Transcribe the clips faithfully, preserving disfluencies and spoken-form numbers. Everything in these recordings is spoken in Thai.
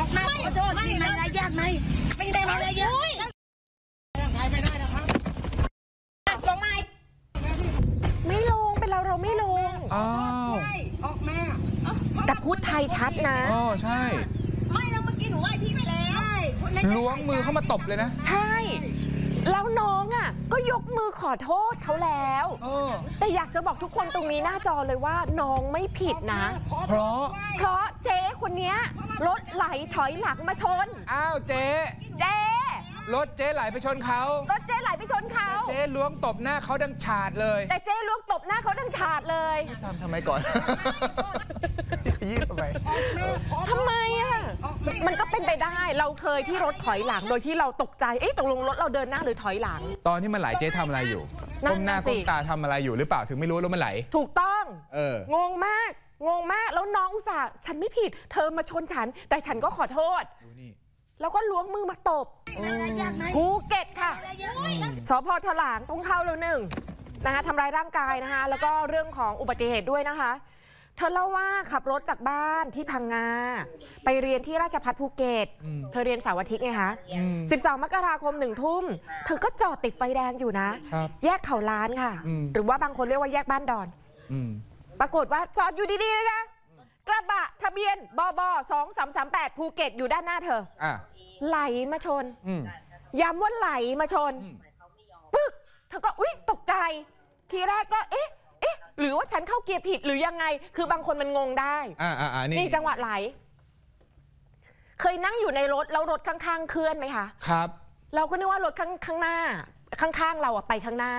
อกมาขอโทษมีมารยาทไหมไม่ได้มารยาทไม่ได้นะครับบอกมาไม่ลงเป็นเราเราไม่ลงอ๋อออกมาแต่พูดไทยชัดนะอ๋อใช่ไม่แล้วเมื่อกี้หนูไหว้พี่ไปแล้วล้วงมือเข้ามาตบเลยนะใช่แล้วน้องอ่ะก็ยกมือขอโทษเขาแล้วแต่อยากจะบอกทุกคนตรงนี้หน้าจอเลยว่าน้องไม่ผิดนะเพราะเพราะเจ๊คนนี้รถไหลถอยหลังมาชนอ้าวเจ๊เจ๊รถเจ๊ไหลไปชนเขารถเจ๊ไหลไปชนเขาเจ๊ล้วงตบหน้าเขาดังฉาดเลยแต่เจ๊ล้วงตบหน้าเขาดังฉาดเลยทำทำไมก่อนยืดไปทำไมอ่ะมันก็เป็นไปได้เราเคยที่รถถอยหลังโดยที่เราตกใจเอ๊ะตกลงรถเราเดินหน้าหรือถอยหลังตอนที่มันไหลเจ๊ทำอะไรอยู่ก้มหน้าก้มตาทำอะไรอยู่หรือเปล่าถึงไม่รู้รถมันไหลถูกต้องเอองงมากงงมากแล้วน้องอุตส่าห์ฉันไม่ผิดเธอมาชนฉันแต่ฉันก็ขอโทษแล้วก็ล้วงมือมาตบภูเก็ตค่ะสพ.ถลางต้องเข้าแล้วหนึ่งนะคะทำร้ายร่างกายนะคะแล้วก็เรื่องของอุบัติเหตุด้วยนะคะเธอเล่าว่าขับรถจากบ้านที่พังงาไปเรียนที่ราชภัฏภูเก็ตเธอเรียนเสาร์อาทิตย์ไงคะสิบสองมกราคมหนึ่งทุ่มเธอก็จอดติดไฟแดงอยู่นะแยกเขาล้านค่ะหรือว่าบางคนเรียกว่าแยกบ้านดอนปรากฏว่าจอดอยู่ดีๆเลยนะกระบะทะเบียนบอบสองสามสามแปดภูเก็ตอยู่ด้านหน้าเธอไหลมาชนย้ำว่าไหลมาชนปึ๊กเธอก็อุ๊ยตกใจทีแรกก็เอ๊ะเอ๊ะหรือว่าฉันเข้าเกียร์ผิดหรือยังไงคือบางคนมันงงได้นี่จังหวะไหลเคยนั่งอยู่ในรถแล้วรถข้างๆเคลื่อนไหมคะครับเราก็นึกว่ารถข้างหน้าข้างๆเราอะไปข้างหน้า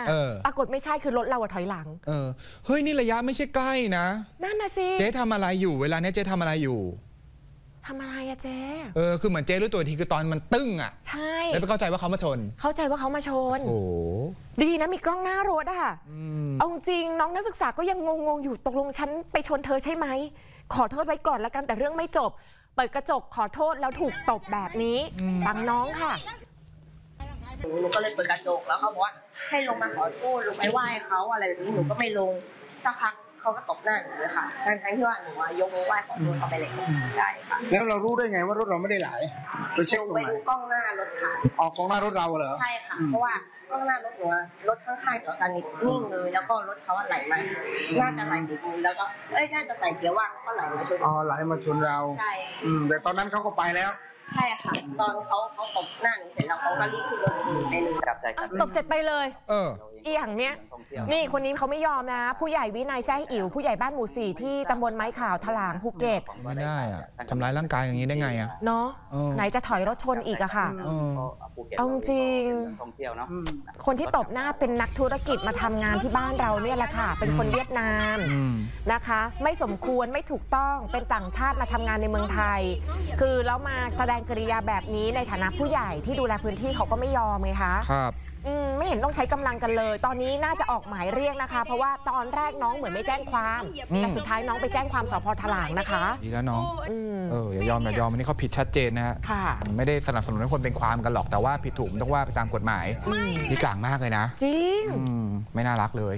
ปรากฏไม่ใช่คือรถเราอะถอยหลังเออเฮ้ยนี่ระยะไม่ใช่ใกล้นะนั่นนะสิเจ๊ทำอะไรอยู่เวลาเนี้ยเจ๊ทำอะไรอยู่ทำอะไรอะเจ๊เออคือเหมือนเจ๊รู้ตัวทีคือตอนมันตึ้งอะใช่แล้วไปเข้าใจว่าเขามาชนเข้าใจว่าเขามาชนโอ้ดีนะมีกล้องหน้ารถอะเอาจริงน้องนักศึกษาก็ยังงงๆอยู่ตกลงฉันไปชนเธอใช่ไหมขอโทษไว้ก่อนแล้วกันแต่เรื่องไม่จบเปิดกระจกขอโทษแล้วถูกตบแบบนี้ฟังน้องค่ะหนูก็เลยเปิดกระจกแล้วเขาบอกว่าให้ลงมาขอโทษลงไปไหว้เขาอะไรแบบนี้หนูก็ไม่ลงสักพักเขาก็ตบหน้าหนูเลยค่ะทั้งที่ว่าหนูยกมือไหว้ขอโทษเขาไปเลยได้ค่ะแล้วเรารู้ได้ไงว่ารถเราไม่ได้ไหลไปเช็คตรงไหนกล้องหน้ารถค่ะออกกล้องหน้ารถเราเหรอใช่ค่ะเพราะว่ากล้องหน้ารถหนูรถข้างๆเขาสนิทนิ่งเลยแล้วก็รถเขาไหลมาน่าจะไหลถึงแล้วก็เอ้ยน่าจะใส่เกียร์ว่างก็ไหลมาชนอ๋อไหลมาชนเราใช่แต่ตอนนั้นเขาก็ไปแล้วใช่ค่ะตอนเขาเขาตบหน้าหนูเสร็จแล้วเขาก็รีบขึ้นรถไปเลยตบเสร็จไปเลยเอออย่างเนี้ยนี่คนนี้เขาไม่ยอมนะผู้ใหญ่วินัยแซ่อิ๋วผู้ใหญ่บ้านหมู่สี่ที่ตำบลไม้ขาวถลางภูเก็ตไม่ได้อะทำร้ายร่างกายอย่างนี้ได้ไงอะเนาะไหนจะถอยรถชนอีกอะค่ะเอาจริงคนที่ตบหน้าเป็นนักธุรกิจมาทำงานที่บ้านเราเนี่ยแหละค่ะเป็นคนเวียดนามนะคะไม่สมควรไม่ถูกต้องเป็นต่างชาติมาทำงานในเมืองไทยคือแล้วมาแสดงกริยาแบบนี้ในฐานะผู้ใหญ่ที่ดูแลพื้นที่เขาก็ไม่ยอมไงคะครับไม่เห็นต้องใช้กำลังกันเลยตอนนี้น่าจะออกหมายเรียกนะคะเพราะว่าตอนแรกน้องเหมือนไม่แจ้งความแต่สุดท้ายน้องไปแจ้งความสพ.ถลางนะคะดีแล้วน้องเอออย่ายอมอย่ายอมอันนี้เขาผิดชัดเจนนะฮะไม่ได้สนับสนุนให้คนเป็นความกันหรอกแต่ว่าผิดถูกต้องว่าไปตามกฎหมายนี่กลางมากเลยนะจริงไม่น่ารักเลย